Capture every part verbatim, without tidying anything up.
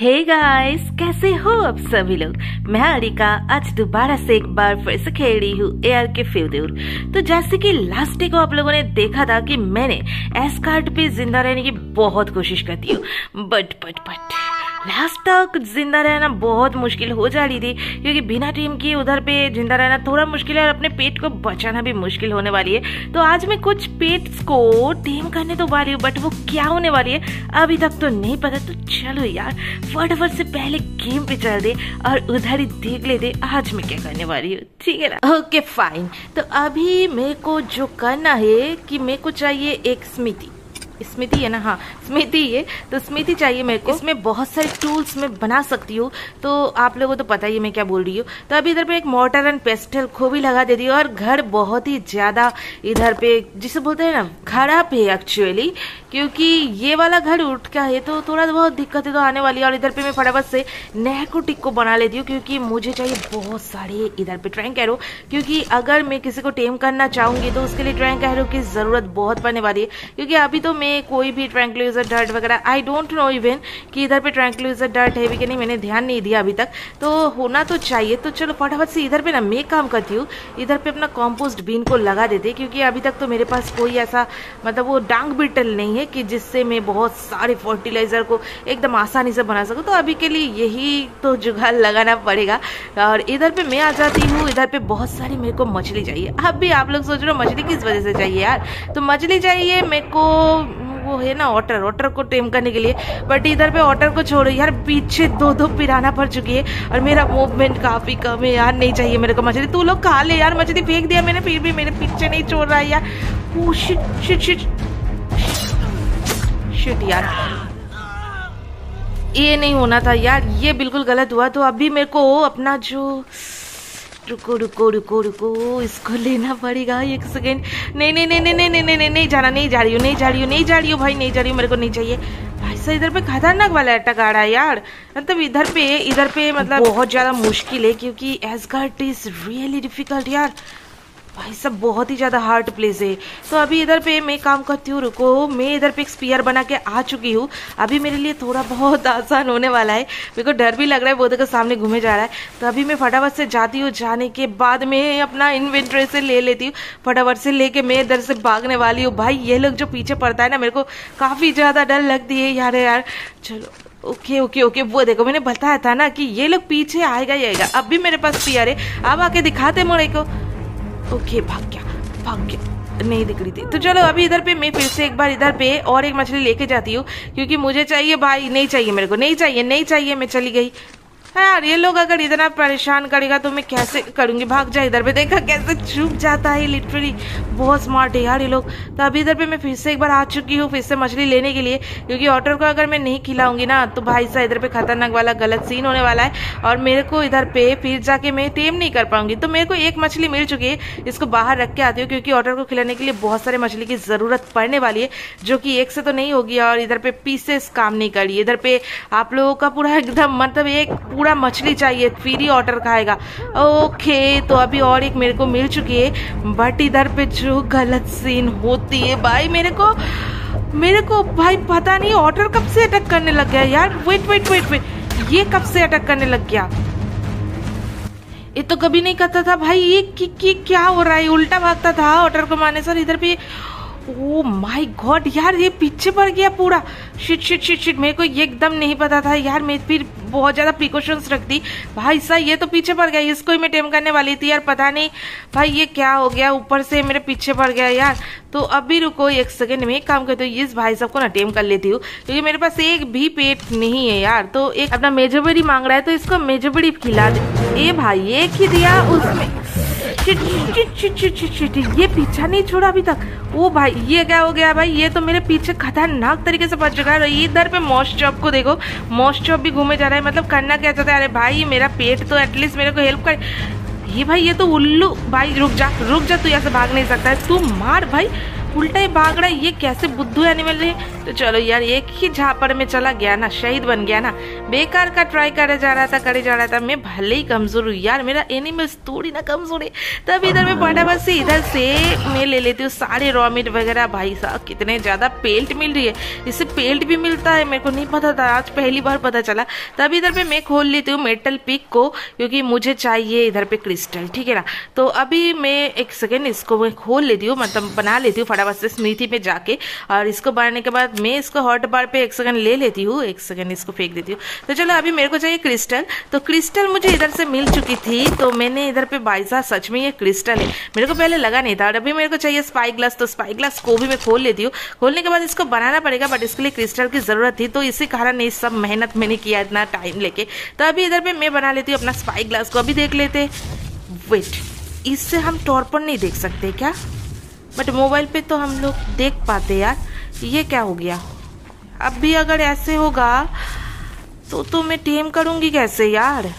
हे hey guys, कैसे हो आप सभी लोग। मैं आरिका आज दोबारा से एक बार फिर से खेल रही हूँ एआरके फ्योर्डूर। तो जैसे कि लास्ट डे को आप लोगों ने देखा था कि मैंने एस्कार्ट पे जिंदा रहने की बहुत कोशिश करती हूँ, बट बट बट लास्ट तक जिंदा रहना बहुत मुश्किल हो जा रही थी, क्योंकि बिना टीम के उधर पे जिंदा रहना थोड़ा मुश्किल है और अपने पेट को बचाना भी मुश्किल होने वाली है। तो आज मैं कुछ पेट्स को टीम करने तो वाली हूँ, बट वो क्या होने वाली है अभी तक तो नहीं पता। तो चलो यार फटाफट से पहले गेम पे चल दे और उधर ही देख लेते आज मैं क्या करने वाली हूँ, ठीक है ना। ओके फाइन, तो अभी मेरे को जो करना है कि मेरे को चाहिए एक स्मृति स्मृति है ना, हाँ स्मृति ये तो स्मृति चाहिए मेरे को। इसमें बहुत सारे टूल्स मैं बना सकती हूँ, तो आप लोगों को तो पता ही मैं क्या बोल रही हूँ। तो अभी इधर पे एक मोर्टर एंड पेस्टल को भी लगा देती हूँ और घर बहुत ही ज़्यादा इधर पे जिसे बोलते हैं ना खराब है एक्चुअली, क्योंकि ये वाला घर उठ का है तो थोड़ा बहुत दिक्कतें तो आने वाली है। और इधर पे मैं फटाफट से नैकोटिक को बना लेती हूँ, क्योंकि मुझे चाहिए बहुत सारे इधर पे ट्रैंक एरो, क्योंकि अगर मैं किसी को टेम करना चाहूँगी तो उसके लिए ट्रैंक एरो की ज़रूरत बहुत पड़ने वाली है। क्योंकि अभी तो मैं कोई भी ट्रैंक्विलाइजर डर्ट वगैरह आई डोंट नो इवन कि इधर पे ट्रैंक्विलाइजर डर्ट है भी कि नहीं, मैंने ध्यान नहीं दिया अभी तक, तो होना तो चाहिए। तो चलो फटाफट से इधर पे ना मैं काम करती हूँ, इधर पे अपना कॉम्पोस्ट बीन को लगा देते, क्योंकि अभी तक तो मेरे पास कोई ऐसा मतलब वो डांग बीटल नहीं है कि जिससे मैं बहुत सारे फर्टिलाइजर को एकदम आसानी से बना सकूँ। तो अभी के लिए यही तो जुगाड़ लगाना पड़ेगा। और इधर पे मैं आ जाती हूँ, इधर पे बहुत सारी मेरे को मछली चाहिए। अब भी आप लोग सोच रहे हो मछली किस वजह से चाहिए यार, तो मछली चाहिए मेरे को वो है ना ऑटर ऑटर को टेम करने के लिए। बट इधर पे ऑटर को छोड़ो यार, पीछे दो दो पिराना पड़ चुकी है और मेरा मूवमेंट काफ़ी कम है यार, नहीं चाहिए मेरे को मछली। तू लोग खा ले यार, मछली फेंक दिया मैंने फिर भी मेरे पीछे नहीं छोड़ रहा है यार। Oh shit shit shit shit यार, ये नहीं होना था यार, ये बिल्कुल गलत हुआ। तो अभी मेरे को अपना जो रुको रुको रुको रुको इसको लेना पड़ेगा एक सेकेंड। नहीं नहीं नहीं नहीं नहीं नहीं नहीं नहीं जाना, नहीं जा रही हूँ नहीं जा रही हूँ नहीं जा रही हूँ भाई, नहीं जा रही हूँ, मेरे को नहीं चाहिए भाई साहब। इधर पे खतरनाक वाला अटक आ रहा है यार, मतलब इधर पे इधर पे मतलब बहुत ज़्यादा मुश्किल है, क्योंकि एस्गार्ड इज रियली डिफिकल्ट यार, भाई सब बहुत ही ज़्यादा हार्ड प्लेस है। तो अभी इधर पे मैं काम करती हूँ, रुको मैं इधर पे एक स्पीयर बना के आ चुकी हूँ। अभी मेरे लिए थोड़ा बहुत आसान होने वाला है, मेरे को डर भी लग रहा है, बहुत अगर सामने घूमे जा रहा है। तो अभी मैं फटाफट से जाती हूँ, जाने के बाद मैं अपना इन्वेंट्री से ले लेती हूँ, फटाफट से लेके मैं इधर से भागने वाली हूँ। भाई ये लोग जो पीछे पड़ता है ना, मेरे को काफ़ी ज़्यादा डर लगती है यार यार। चलो ओके ओके ओके, वो देखो मैंने बताया था ना कि ये लोग पीछे आएगा ही आएगा। अब भी मेरे पास स्पीयर है, अब आके दिखाते मेरे को। ओके भाग गया भाग गया, नहीं दिख रही थी। तो चलो अभी इधर पे मैं फिर से एक बार इधर पे और एक मछली लेके जाती हूँ, क्योंकि मुझे चाहिए भाई, नहीं चाहिए मेरे को, नहीं चाहिए नहीं चाहिए, मैं चली गई। हाँ यार ये लोग अगर इतना परेशान करेगा तो मैं कैसे करूँगी, भाग जाए इधर पे। देखा कैसे छुप जाता है, लिटरली बहुत स्मार्ट है यार ये लोग। तो अभी इधर पे मैं फिर से एक बार आ चुकी हूँ फिर से मछली लेने के लिए, क्योंकि ऑटर को अगर मैं नहीं खिलाऊंगी ना तो भाई साहब इधर पे खतरनाक वाला गलत सीन होने वाला है और मेरे को इधर पे फिर जाके मैं टेम नहीं कर पाऊंगी। तो मेरे को एक मछली मिल चुकी है, इसको बाहर रख के आती हूँ, क्योंकि ऑटर को खिलाने के लिए बहुत सारे मछली की ज़रूरत पड़ने वाली है, जो कि एक से तो नहीं होगी। और इधर पे पीसेस काम नहीं कर रही, इधर पे आप लोगों का पूरा एकदम मतलब एक पूरा मछली चाहिए फिर ही ऑर्डर खाएगा। ओके तो अभी और एक मेरे को मिल चुकी है, बट इधर पे जो गलत सीन होती है भाई, मेरे को मेरे को भाई पता नहीं ऑर्डर कब से अटैक करने लग गया यार। वेट वेट वेट वेट, ये कब से अटैक करने लग गया, ये तो कभी नहीं करता था भाई। ये कि, कि, क्या हो रहा है, उल्टा भागता था ऑर्डर को मारने सर। इधर पे ओ माय गॉड यार, ये पीछे पड़ गया पूरा। शिट शिट शिट शिट, मेरे को ये एकदम नहीं पता था यार, मैं फिर बहुत ज़्यादा प्रिकॉशंस रख दी भाई साहब। ये तो पीछे पड़ गया, इसको ही मैं टेम करने वाली थी यार, पता नहीं भाई ये क्या हो गया, ऊपर से मेरे पीछे पड़ गया यार। तो अभी रुको एक सेकेंड में एक काम करती हूँ, इस भाई साहब को ना टेम कर लेती हूँ, क्योंकि मेरे पास एक भी पेट नहीं है यार। तो एक अपना मेजोबड़ी मांग रहा है तो इसको मेजोबड़ी खिला दे। ए भाई एक ही दिया उसमें, shit shit shit shit shit shit, ये पीछा नहीं छोड़ा अभी तक। ओ भाई ये क्या हो गया भाई, ये तो मेरे पीछे खतरनाक तरीके से पड़ चुका है। इधर पे मॉस्चॉप को देखो, मॉस्चॉप भी घूमे जा रहा है, मतलब करना क्या चाहता है। अरे भाई मेरा पेट तो एटलीस्ट मेरे को हेल्प कर। ये भाई ये तो उल्लू, भाई रुक जा रुक जा, तू यहाँ से भाग नहीं सकता है, तू मार भाई उल्टा ही भाग रहा है, ये कैसे बुद्धू एनिमल है। तो चलो यार, एक ही झापड़ में चला गया ना, शहीद बन गया ना। बेकार का ट्राई करे जा रहा था करे जा रहा था मैं भले ही कमजोर हूँ यार, मेरा एनिमल्स थोड़ी ना कमजोर है। तब इधर में फटाफट से इधर से मैं ले लेती हूँ सारे रॉ मीट वगैरह। भाई साहब कितने ज़्यादा पेल्ट मिल रही है, इससे पेल्ट भी मिलता है, मेरे को नहीं पता था, आज पहली बार पता चला। तब इधर पर मैं खोल लेती हूँ मेटल पिक को, क्योंकि मुझे चाहिए इधर पर क्रिस्टल, ठीक है ना। तो अभी मैं एक सेकेंड इसको मैं खोल लेती हूँ, मतलब बना लेती हूँ फटाफट से स्मृति पे जाके, और इसको बनाने के बाद मैं इसको हॉट बार पे एक सेकंड ले लेती हूँ, एक सेकंड इसको फेंक देती हूँ। तो चलो अभी मेरे को चाहिए क्रिस्टल, तो क्रिस्टल मुझे इधर से मिल चुकी थी। तो मैंने इधर पे भाई साहब सच में ये क्रिस्टल है, मेरे को पहले लगा नहीं था। और अभी मेरे को चाहिए स्पाई ग्लास, तो स्पाई ग्लास को भी मैं खोल लेती हूँ। खोलने के बाद इसको बनाना पड़ेगा, बट इसके लिए क्रिस्टल की जरूरत थी, तो इसी कारण ये सब मेहनत मैंने किया इतना टाइम लेके। तो अभी इधर पर मैं बना लेती हूँ अपना स्पाई ग्लास को, अभी देख लेते। वेट, इससे हम टॉर्पन नहीं देख सकते क्या? बट मोबाइल पे तो हम लोग देख पाते यार, ये क्या हो गया? अब भी अगर ऐसे होगा तो तो मैं टीम करूँगी कैसे यार?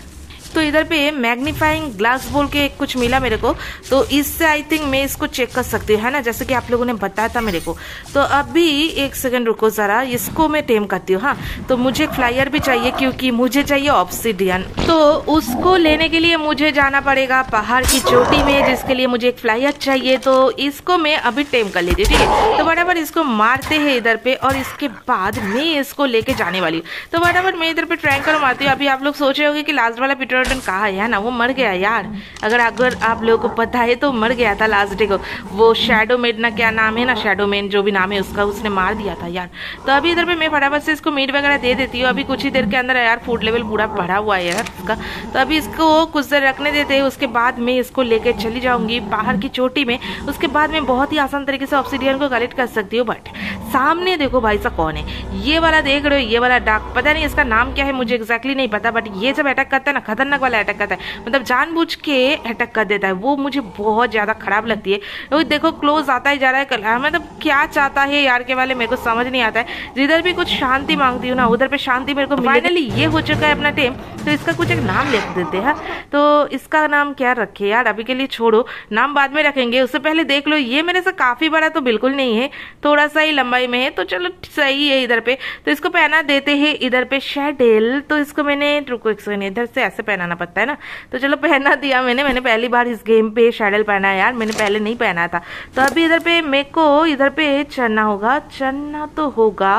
तो इधर पे मैग्नीफाइंग ग्लास बोल के कुछ मिला मेरे को, तो इससे आई थिंक मैं इसको चेक कर सकती हूँ, है ना, जैसे कि आप लोगों ने बताया था मेरे को। तो अभी एक सेकंड रुको ज़रा, इसको मैं टेम करती हूँ। हाँ, तो मुझे फ्लायर भी चाहिए, क्योंकि मुझे चाहिए ऑब्सिडियन। तो उसको लेने के लिए मुझे जाना पड़ेगा पहाड़ की चोटी में, जिसके लिए मुझे एक फ्लायर चाहिए। तो इसको मैं अभी टेम कर लेती हूँ, ठीक है। तो बराबर इसको मारते हैं इधर पर, और इसके बाद मैं इसको लेके जाने वाली हूँ। तो बराबर मैं इधर पर ट्रैंकर मारती हूँ। अभी आप लोग सोच रहे होंगे कि लास्ट वाला पिटर कहा है ना, वो मर गया यार। अगर अगर आप लोगों को पता है तो मर गया था लास्ट डे को, वो शैडो मेड ना क्या नाम है ना, शैडो मेड जो भी नाम है उसका, उसने मार दिया था यार। तो अभी इधर पे मैं फटाफट से इसको मीट वगैरह दे देती हूँ। अभी कुछ ही देर के अंदर यार फूड लेवल पूरा बढ़ा हुआ है यार इसका। तो अभी इसको कुछ देर रखने देते हैं, उसके बाद मैं इसको लेकर चली जाऊँगी बाहर की चोटी में। उसके बाद मैं बहुत ही आसान तरीके से ऑब्सिडियन को कलेक्ट कर सकती हूँ। बट सामने देखो भाई साहब कौन है, ये वाला देख रहे हो, ये वाला डाक, पता नहीं इसका नाम क्या है, मुझे एक्जैक्टली नहीं पता। बट ये जब अटैक करता है ना, खतरनाक वाला अटैक करता है, मतलब जानबूझ के अटैक कर देता है, वो मुझे बहुत ज़्यादा खराब लगती है। वो देखो क्लोज आता ही जा रहा है, मतलब क्या चाहता है यार के वाले, मेरे को समझ नहीं आता है। जिधर भी कुछ शांति मांगती हूँ ना, उधर पे शांति मेरे को फाइनली ये हो चुका है अपना टेम। तो इसका कुछ एक नाम लिख देते हैं, तो इसका नाम क्या रखे यार, अभी के लिए छोड़ो, नाम बाद में रखेंगे। उससे पहले देख लो, ये मेरे से काफ़ी बड़ा तो बिल्कुल नहीं है, थोड़ा सा ही लंबाई में है, तो चलो सही है इधर पे। तो इसको पहना देते हैं इधर पे शैडेल। तो इसको मैंने रुको एक सेकंड, इधर से ऐसे पहनाना पड़ता है ना, तो चलो पहना दिया मैंने। मैंने पहली बार इस गेम पे शैडेल पहना है यार, मैंने पहले नहीं पहना था। तो अभी इधर पे मेरे को इधर पे चढ़ना होगा, चढ़ना तो होगा।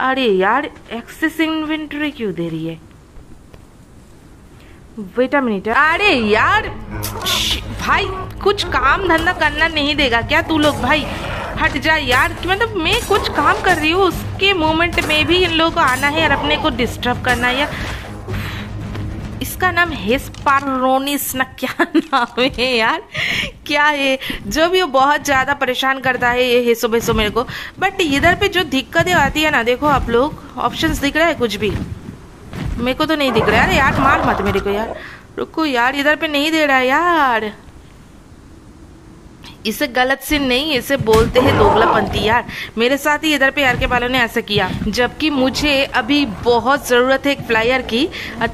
अरे यार एक्सेस इन्वेंट्री क्यों दे रही है? वेट अ मिनट, अरे यार भाई कुछ काम धंधा करना नहीं देगा क्या तू लोग? भाई हट जा यार, मतलब मैं कुछ काम कर रही हूँ, उसके मोमेंट में भी इन लोगों को आना है और अपने को डिस्टर्ब करना है यार। इसका नाम हेस्पारोनिस ना क्या नाम है यार, क्या है जो भी, वो बहुत ज़्यादा परेशान करता है ये हेसो बेसो मेरे को। बट इधर पे जो दिक्कतें आती है ना, देखो आप लोग ऑप्शंस दिख रहा है कुछ भी? मेरे को तो नहीं दिख रहा है। अरे यार मार मत मेरे को यार, रुको यार, इधर पे नहीं दे रहा है यार। इसे गलत से नहीं, इसे बोलते हैं दोगलापंथी यार। मेरे साथ ही इधर पे यार के वालों ने ऐसा किया, जबकि मुझे अभी बहुत ज़रूरत है एक फ्लायर की,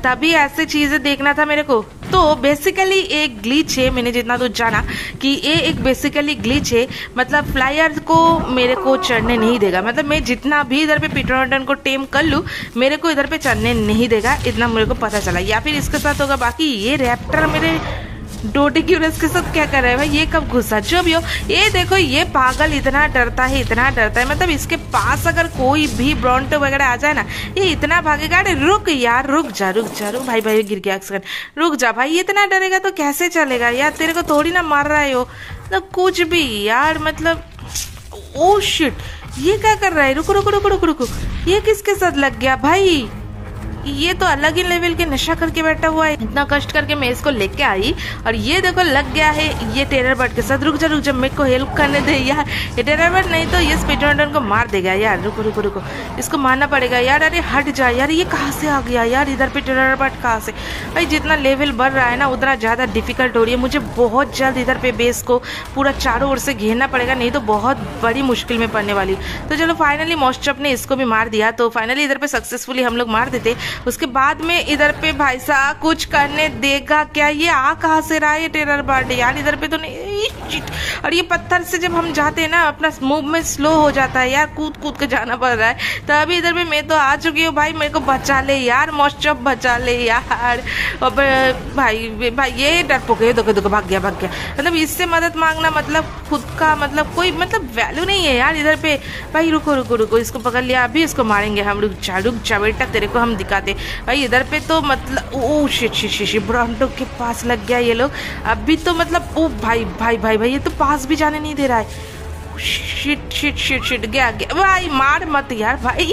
तभी ऐसे चीज़ें देखना था मेरे को। तो बेसिकली एक ग्लिच है, मैंने जितना तो जाना कि ये एक बेसिकली ग्लिच है, मतलब फ्लायर को मेरे को चढ़ने नहीं देगा। मतलब मैं जितना भी इधर पे पीटरटन को टेम कर लूँ, मेरे को इधर पे चढ़ने नहीं देगा, इतना मेरे को पता चला। या फिर इसके साथ होगा। बाकी ये रैप्टर मेरे डोडीक्यूरस के साथ क्या कर रहा है भाई, ये कब घुसा? जो भी हो, ये देखो ये पागल इतना डरता है, इतना डरता है, मतलब इसके पास अगर कोई भी ब्रॉन्टो वगैरह आ जाए ना, ये इतना भागेगा। अरे रुक यार, रुक जा रुक जा रुक, भाई भाई गिर गया, रुक जा भाई, इतना डरेगा तो कैसे चलेगा यार? तेरे को थोड़ी ना मार रहा है वो, मतलब कुछ भी यार, मतलब ओ शिट, ये क्या कर रहा है? रुको रुको रुको रुको रुको, ये किसके साथ लग गया भाई? ये तो अलग ही लेवल के नशा करके बैठा हुआ है। इतना कष्ट करके मैं इसको लेके आई, और ये देखो लग गया है ये टेरर बर्ड के साथ। रुक जा रुक जा, मेरे को हेल्प करने दे यार, ये टेरर बर्ड नहीं तो ये स्पीडरन को मार देगा यार। रुको रुको रुको, इसको मारना पड़ेगा यार। अरे हट जा यार, ये कहाँ से आ गया यार इधर पे? टेरर बर्ड कहाँ से भाई? जितना लेवल बढ़ रहा है ना, उतना ज़्यादा डिफिकल्ट हो रही है। मुझे बहुत जल्द इधर पे बेस को पूरा चारों ओर से घेरना पड़ेगा, नहीं तो बहुत बड़ी मुश्किल में पड़ने वाली। तो चलो फाइनली मॉस्चप ने इसको भी मार दिया। तो फाइनली इधर पर सक्सेसफुली हम लोग मार देते। उसके बाद में इधर पे भाई साहब कुछ करने देगा क्या? ये आ कहाँ से रहा है टेरर बर्ड यार? इधर पे तो नहीं। और ये पत्थर से जब हम जाते हैं ना अपना मूवमेंट स्लो हो जाता है यार, कूद कूद के जाना पड़ रहा है। तभी इधर पे मैं तो आ चुकी हूँ भाई, मेरे को बचा ले यार, मॉस्चॉप बचा ले यार। और भाई भाई ये डरपोक है, धोखे धोखे भाग गया भाग गया। मतलब इससे मदद मांगना मतलब खुद का मतलब कोई मतलब वैल्यू नहीं है यार। इधर पे भाई रुको रुको रुको, इसको पकड़ लिया, अभी इसको मारेंगे हम। रुक जा रुक जा बेटा, तेरे को हम दिखाते भाई। इधर पे तो मतलब ओ शिट शिट शिट, ब्रांडो के पास लग गया ये लोग अभी तो। मतलब ओ भाई भाई भाई भाई ये तो पास भी जाने नहीं दे रहा है। शिट शिट शिट शिट, गया गया भाई, मार मत यार भाई।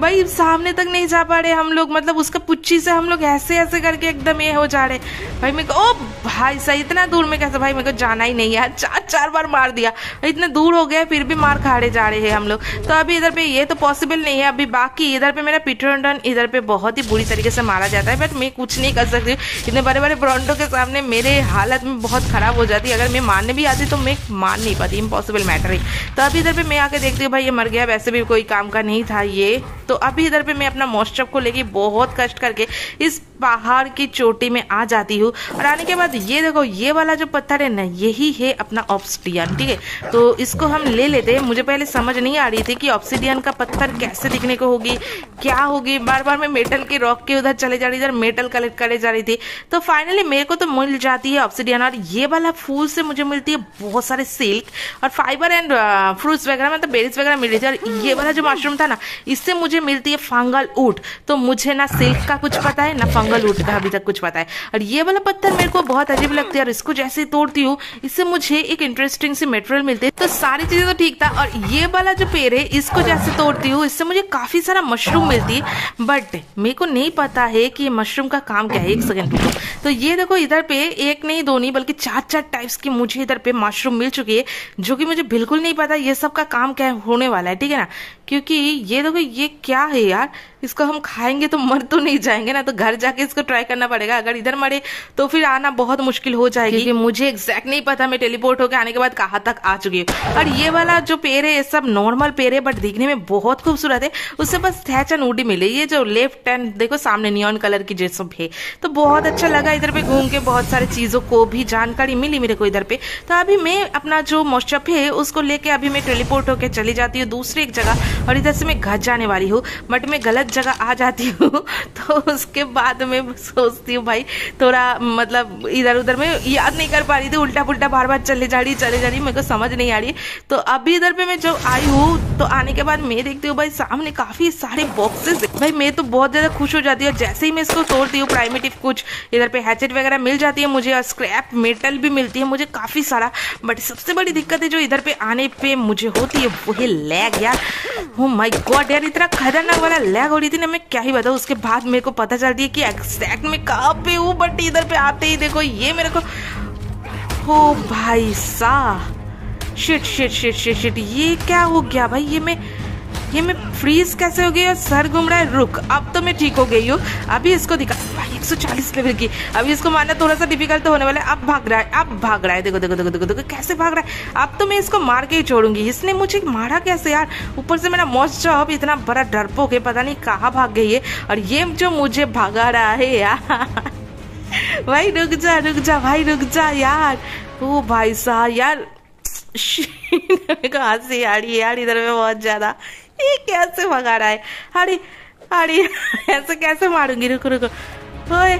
भाई सामने तक नहीं जा पा रहे हम लोग, मतलब उसका पुच्छी से हम लोग ऐसे ऐसे करके एकदम ये हो जा रहे भाई। मेरे को ओ भाई सही, इतना दूर में कैसे भाई, मेरे को जाना ही नहीं है। चार चार बार मार दिया, इतने दूर हो गए फिर भी मार खा रहे जा रहे हैं हम लोग। तो अभी इधर पे ये तो पॉसिबल नहीं है अभी। बाकी इधर पे मेरा पीटर इधर पे बहुत ही बुरी तरीके से मारा जाता है, बट मैं कुछ नहीं कर सकती। इतने बड़े बड़े ब्रांडों के सामने मेरे हालत में बहुत खराब हो जाती है। अगर मैं मारने भी आती तो मैं मार नहीं पाती, इम्पॉसिबल मैटर है। तो अभी इधर पे मैं आके देखती हूँ भाई ये मर गया, वैसे भी कोई काम का नहीं था ये। तो अभी इधर पे मैं अपना मॉस्चॉप को लेके बहुत कष्ट करके इस पहाड़ की चोटी में आ जाती हूँ। और आने के बाद ये देखो, ये वाला जो पत्थर है ना यही है अपना ऑब्सिडियन, ठीक है। तो इसको हम ले लेते हैं। मुझे पहले समझ नहीं आ रही थी कि ऑब्सिडियन का पत्थर कैसे दिखने को होगी, क्या होगी। बार बार मैं मेटल के रॉक के उधर चले जा रही, इधर मेटल कलेक्ट करे जा रही थी। तो फाइनली मेरे को तो मिल जाती है ऑब्सिडियन। और ये वाला फूल से मुझे मिलती है बहुत सारे सिल्क और फाइबर एंड फ्रूट्स वगैरह, मतलब बेरीज वगैरह मिल रही थी। और ये वाला जो मशरूम था ना, इससे मुझे मिलती है फंगल ऊट। तो मुझे ना सिल्क का कुछ पता है ना फंगल ऊट का अभी तक कुछ पता है। और ये वाला पत्थर मेरे को बहुत अजीब लगता है और इसको जैसे तोड़ती हूँ इससे मुझे एक इंटरेस्टिंग सी मटेरियल मिलती है। तो सारी चीजें तो ठीक था। और ये वाला जो पेड़ है इसको जैसे तोड़ती हूँ इससे मुझे काफी सारा मशरूम मिलती है, बट मेरे को नहीं पता है कि ये मशरूम का काम क्या है। एक सेकेंड। तो ये देखो इधर पे एक नहीं दो नहीं बल्कि चार चार टाइप्स की मुझे इधर पे मशरूम मिल चुकी है, जो कि मुझे बिल्कुल नहीं पता ये सब का काम क्या होने वाला है, ठीक है ना। क्योंकि ये देखो ये क्या है यार, इसको हम खाएंगे तो मर तो नहीं जाएंगे ना, तो घर जाके इसको ट्राई करना पड़ेगा। अगर इधर मरे तो फिर आना बहुत मुश्किल हो जाएगी क्योंकि मुझे एग्जैक्ट नहीं पता मैं टेलीपोर्ट होकर आने के बाद कहाँ तक आ चुकी हूँ। और ये वाला जो पेड़ है ये सब नॉर्मल पेड़ है बट दिखने में बहुत खूबसूरत है, उससे बस थैच एंड वुडी मिले। ये जो लेफ्ट हैंड देखो सामने नियॉन कलर की जैसा है, तो बहुत अच्छा लगा इधर पे घूम के, बहुत सारी चीजों को भी जानकारी मिली मेरे को इधर पे। तो अभी मैं अपना जो मॉस्चॉप है उसको लेके अभी मैं टेलीपोर्ट होकर चली जाती हूँ दूसरी एक जगह, और इधर से मैं घर जाने वाली हूँ बट मैं गलत जगह आ जाती हूँ। तो उसके बाद मैं सोचती हूँ भाई थोड़ा मतलब इधर उधर में याद नहीं कर पा रही थी, उल्टा पुल्टा बार बार चले जा रही चले जा रही मेरे को समझ नहीं आ रही। तो अभी इधर पे मैं जब आई हूँ तो आने के बाद मैं देखती हूँ भाई सामने काफी सारे बॉक्सेस। भाई मैं तो बहुत ज्यादा खुश हो जाती हूँ जैसे ही मैं इसको तोड़ती हूँ। प्राइमेटिव कुछ इधर पे हैचेट वगैरह मिल जाती है मुझे और स्क्रैप मेटल भी मिलती है मुझे काफी सारा। बट सबसे बड़ी दिक्कत है जो इधर पे आने पे मुझे होती है वो है लैग यार। ओह माय गॉड यार, इतना खतरनाक वाला लैग हो रही थी ना मैं क्या ही बताऊँ। उसके बाद मेरे को पता चलती है कि एग्जैक्ट में कहाँ पे हूँ, बट इधर पे आते ही देखो ये मेरे को हो भाई सा shit shit shit shit shit, ये क्या हो गया भाई? ये मैं ये मैं फ्रीज कैसे हो गई और सर घूम रहा है। रुक अब तो मैं ठीक हो गई हूँ। अभी इसको दिखा भाई एक सौ चालीस लेवल की, अभी इसको मारना थोड़ा सा डिफिकल्ट तो होने वाला है। अब भाग रहा है अब भाग रहा है, देखो देखो देखो देखो देखो कैसे भाग रहा है। अब तो मैं इसको मार के ही छोड़ूंगी। इसने मुझे मारा कैसे यार? ऊपर से मेरा मॉस्चॉप इतना बड़ा डरपोक है, पता नहीं कहाँ भाग गई है। और ये जो मुझे भागा रहा है यार भाई रुक जा रुक जा भाई रुक जा यार। ओ भाई साहब यार हंसी आ रही है यार इधर में बहुत ज्यादा, ये कैसे भगा रहा है। अरे अरे ऐसे कैसे मारूंगी, रुको रुको ओए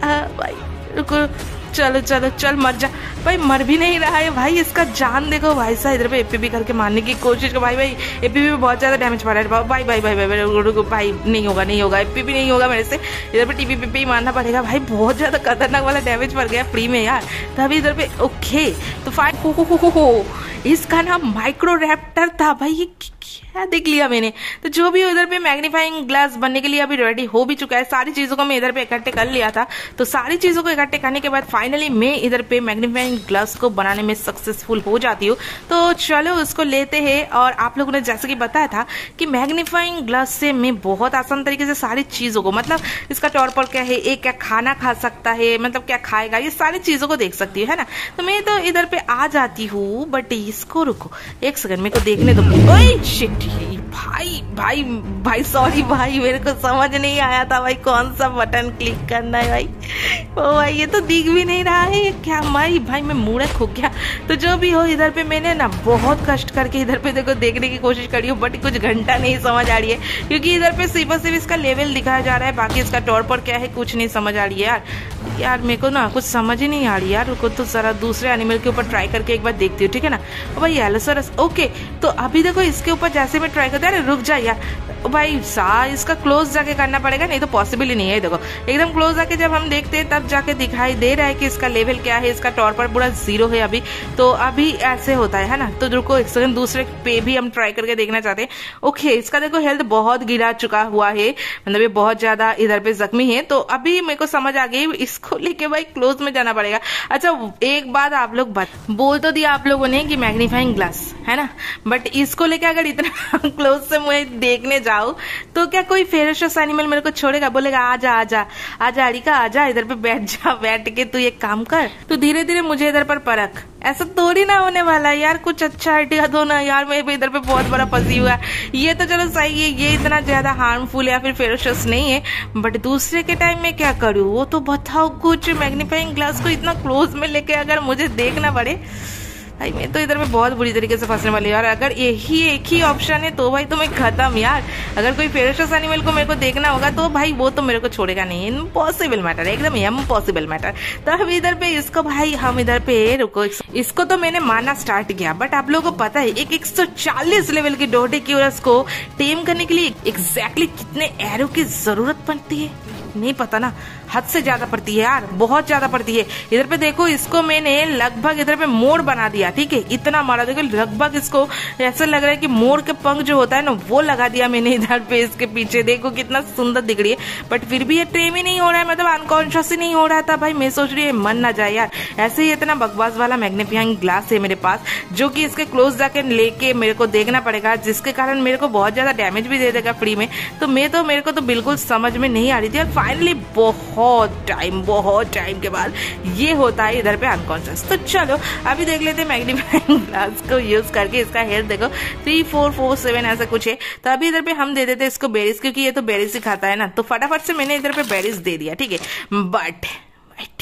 भाई रुको, चलो चलो चल मर जा भाई। मर भी नहीं रहा है भाई, इसका जान देखो भाई साहब। इधर पे एपीबी करके मारने की कोशिश कर भाई भाई, एपीबी में बहुत ज़्यादा डैमेज पड़ रहा है भाई भाई भाई भाई। रुको रुको भाई, नहीं होगा नहीं होगा, एपीबी नहीं होगा मेरे से। इधर पे टीपीपी पे ही मारना पड़ेगा भाई, बहुत ज़्यादा खतरनाक वाला डैमेज पड़ गया फ्री में यार। तभी इधर पे ओके तो फाइन हो हो हो इसका नाम माइक्रो रैप्टर था भाई। ये क्या देख लिया मैंने? तो जो भी इधर पे मैग्नीफाइंग ग्लास बनने के लिए अभी रेडी हो भी चुका है। सारी चीज़ों को मैं इधर पे इकट्ठे कर लिया था, तो सारी चीज़ों को इकट्ठे करने के बाद फाइनली मैं इधर पे मैग्नीफाइंग ग्लास को बनाने में सक्सेसफुल हो जाती हूँ। तो चलो उसको लेते हैं। और आप लोगों ने जैसे कि बताया था कि मैग्नीफाइंग ग्लास से मैं बहुत आसान तरीके से सारी चीज़ों को, मतलब इसका तौर पर क्या है, एक क्या खाना खा सकता है, मतलब क्या खाएगा, ये सारी चीज़ों को देख सकती है ना। तो मैं तो इधर पे आ जाती हूँ, बट इसको रुको एक सेकेंड मेरे को देखने दो। शिट भाई भाई भाई सॉरी भाई, मेरे को समझ नहीं आया था भाई कौन सा बटन क्लिक करना है भाई। ओ भाई ये तो दिख भी नहीं रहा है, ये क्या मारी भाई, मैं मूर्ख हो गया। तो जो भी हो, इधर पे मैंने ना बहुत कष्ट करके इधर पे देखो देखने की कोशिश करी हो, बट कुछ घंटा नहीं समझ आ रही है, क्योंकि इधर पे सिर्फ सिर्फ इसका लेवल दिखाया जा रहा है, बाकी इसका टॉर्पर क्या है कुछ नहीं समझ आ रही है यार। यार मेरे को ना कुछ समझ ही नहीं आ रही यार, को तो सारा दूसरे एनिमल के ऊपर ट्राई करके एक बार देखती हूँ, ठीक है ना। ओ भाई एलोसोरस, ओके तो अभी देखो इसके ऊपर जैसे मैं ट्राई करता है, रुक जा यार भाई सा, इसका क्लोज जाके करना पड़ेगा, नहीं तो पॉसिबल ही नहीं है। देखो एकदम क्लोज जाके जब हम देखते हैं तब जाके दिखाई दे रहा है कि इसका लेवल क्या है, इसका टॉर्पर पूरा जीरो है अभी, तो अभी ऐसे होता है, है ना। तो रुको एक सेकंड, दूसरे पे भी हम ट्राई करके देखना चाहते हैं। ओके इसका देखो हेल्थ बहुत गिरा चुका हुआ है, मतलब ये बहुत ज्यादा इधर पे जख्मी है, तो अभी मेरे को समझ आ गई, इसको लेके भाई क्लोज में जाना पड़ेगा। अच्छा एक बात आप लोग बोल तो दिया आप लोगों ने कि मैग्नीफाइंग ग्लास है ना, बट इसको लेके अगर इतना क्लोज से मैं देखने जाऊँ तो क्या कोई फेरोशियस एनिमल मेरे को छोड़ेगा, बोलेगा आजा आजा आजा अरिका आजा, इधर पे बैठ जा, बैठ के तू ये काम कर, तू धीरे धीरे मुझे इधर पर परख, ऐसा थोड़ी ना होने वाला यार। कुछ अच्छा आइडिया दो ना यार, मैं इधर पे बहुत बड़ा फंसी हुआ है। ये तो चलो सही है, ये इतना ज्यादा हार्मफुल या फिर फेरोशियस नहीं है, बट दूसरे के टाइम में क्या करूँ वो तो बताओ। कुछ मैग्नीफाइंग ग्लास को इतना क्लोज में लेके अगर मुझे देखना पड़े भाई, मैं तो इधर में बहुत बुरी तरीके से फंसने वाली यार। अगर यही एक ही ऑप्शन है तो भाई तो मैं खत्म यार। अगर कोई फेरोशियस एनिमल को मेरे को देखना होगा तो भाई वो तो मेरे को छोड़ेगा नहीं, इम्पॉसिबल मैटर है, एकदम इम्पॉसिबल मैटर। तो हम इधर पे इसको भाई हम इधर पे रुको, इसको तो मैंने मारना स्टार्ट किया, बट आप लोगों को पता है एक एक सौ चालीस लेवल के डोडेक्यूरस को टेम करने के लिए एग्जैक्टली कितने एरो की जरूरत पड़ती है, नहीं पता ना, हद से ज्यादा पड़ती है यार, बहुत ज्यादा पड़ती है। इधर पे देखो इसको मैंने लगभग इधर पे मोड़ बना दिया, ठीक है, इतना मारा, देखो लगभग इसको ऐसा लग रहा है कि मोड़ के पंख जो होता है ना वो लगा दिया मैंने इधर पे इसके पीछे, देखो कितना सुंदर दिख रही है, बट फिर भी ये ट्रेम ही नहीं हो रहा है, मतलब अनकॉन्शियस ही नहीं हो रहा था भाई। मैं सोच रही है मन ना जाए यार, ऐसे ही इतना बकवास वाला मैग्नीफाइंग ग्लास है मेरे पास, जो कि इसके क्लोज जाके लेके मेरे को देखना पड़ेगा, जिसके कारण मेरे को बहुत ज्यादा डैमेज भी दे देगा फ्री में। तो मैं तो मेरे को तो बिल्कुल समझ में नहीं आ रही थी, और फाइनली बहुत टाइम बहुत टाइम के बाद ये होता है इधर पे अनकॉन्शियस। तो चलो अभी देख लेते हैं मैग्नीफाइंग ग्लास को यूज करके इसका हेल्थ देखो थ्री फोर फोर सेवन ऐसा कुछ है। तो अभी इधर पे हम दे देते हैं इसको बेरीज, क्योंकि ये तो बेरीज ही खाता है ना, तो फटाफट से मैंने इधर पे बेरीज दे दिया, ठीक है। बट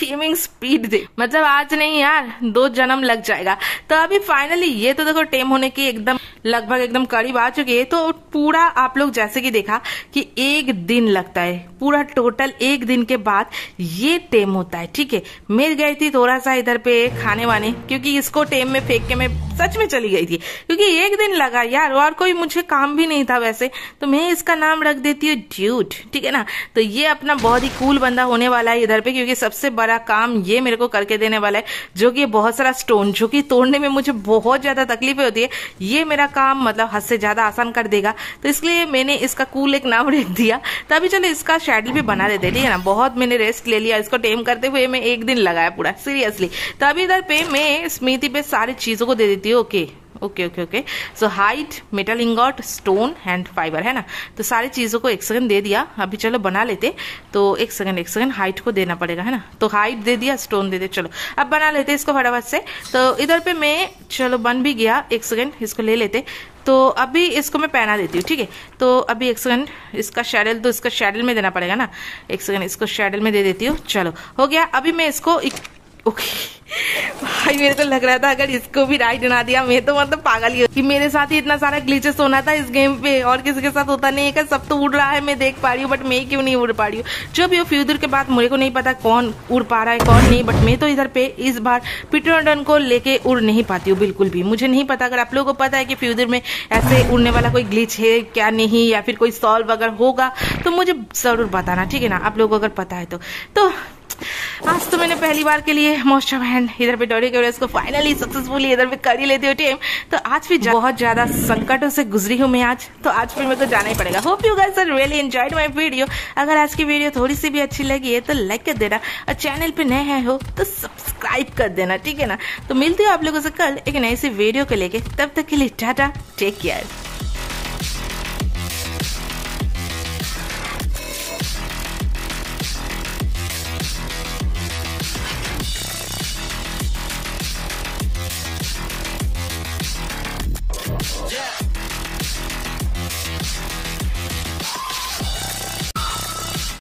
टेमिंग स्पीड दे, मतलब आज नहीं यार, दो जन्म लग जाएगा। तो अभी फाइनली ये तो देखो टेम होने की एकदम लगभग एकदम करीब आ चुकी है। तो पूरा आप लोग जैसे कि देखा कि एक दिन लगता है, पूरा टोटल एक दिन के बाद ये टेम होता है, ठीक है। मैं गई थी थोड़ा सा इधर पे खाने वाने, क्योंकि इसको टेम में फेंक के मैं सच में चली गई थी, क्योंकि एक दिन लगा यार और कोई मुझे काम भी नहीं था वैसे। तो मैं इसका नाम रख देती हूँ ड्यूड, ठीक है ना। तो ये अपना बहुत ही कूल बंदा होने वाला है इधर पे, क्योंकि सबसे बड़ा काम ये मेरे को करके देने वाला है, जो कि बहुत सारा स्टोन, जो कि तोड़ने में मुझे बहुत ज्यादा तकलीफ होती है, ये मेरा काम मतलब हद से ज्यादा आसान कर देगा। तो इसलिए मैंने इसका कूल एक नाम रख दिया। तभी चलो इसका शेडल भी बना देते, ठीक है ना। बहुत मैंने रेस्ट ले लिया इसको टेम करते हुए, मैं एक दिन लगाया पूरा सीरियसली। तभी इधर पे मैं स्मृति पे सारी चीजों को दे देती हूँ। Okay okay okay okay so height, metal ingot, stone and fibre, है ना। तो सारी चीजों को एक सेकंड दे दिया, अभी चलो बना लेते। तो एक सेकंड एक सेकंड हाइट को देना पड़ेगा, है ना। तो हाइट दे दिया, स्टोन दे दे, चलो अब बना लेते इसको फटाफट से। तो इधर पे मैं चलो बन भी गया, एक सेकंड इसको ले लेते। तो अभी इसको मैं पहना देती हूँ, ठीक है। तो अभी एक सेकंड इसका शेडल, तो इसका शेडल में देना पड़ेगा ना, एक सेकंड इसको शेडल में दे देती हूँ। चलो हो गया। अभी मैं इसको ओके भाई, मेरे को लग रहा था अगर इसको भी राइट ना दिया मैं तो मतलब पागल ही हो, कि मेरे साथ ही इतना सारा ग्लिचेस होना था इस गेम पे, और किसी के साथ होता नहीं है। सब तो उड़ रहा है, मैं देख पा रही हूँ, बट मैं क्यों नहीं उड़ पा रही हूँ। जो भी फ्यूचर के बाद मुझे को नहीं पता कौन उड़ पा रहा है कौन नहीं, बट मैं तो इधर पे इस बार पीटरडन को लेके उड़ नहीं पाती हूँ बिल्कुल भी। मुझे नहीं पता, अगर आप लोगों को पता है कि फ्यूचर में ऐसे उड़ने वाला कोई ग्लिच है क्या नहीं, या फिर कोई सॉल्व अगर होगा तो मुझे जरूर बताना, ठीक है ना। आप लोगों को अगर पता है तो। आज तो मैंने पहली बार के लिए मॉस्चॉप एंड इधर पे डोएडिक्यूरस को फाइनली सक्सेसफुली इधर पे कर ही लेती हूँ टीम। तो आज भी बहुत ज्यादा संकटों से गुजरी हूँ मैं आज, तो आज फिर मेरे को जाना ही पड़ेगा। Hope you guys really enjoyed my video. अगर आज की वीडियो थोड़ी सी भी अच्छी लगी है तो लाइक कर देना, और चैनल पे नए हैं हो तो सब्सक्राइब कर देना, ठीक है ना। तो मिलती हूँ आप लोगों से कल एक नई सी वीडियो को लेके, तब तक के लिए टाटा, टेक केयर।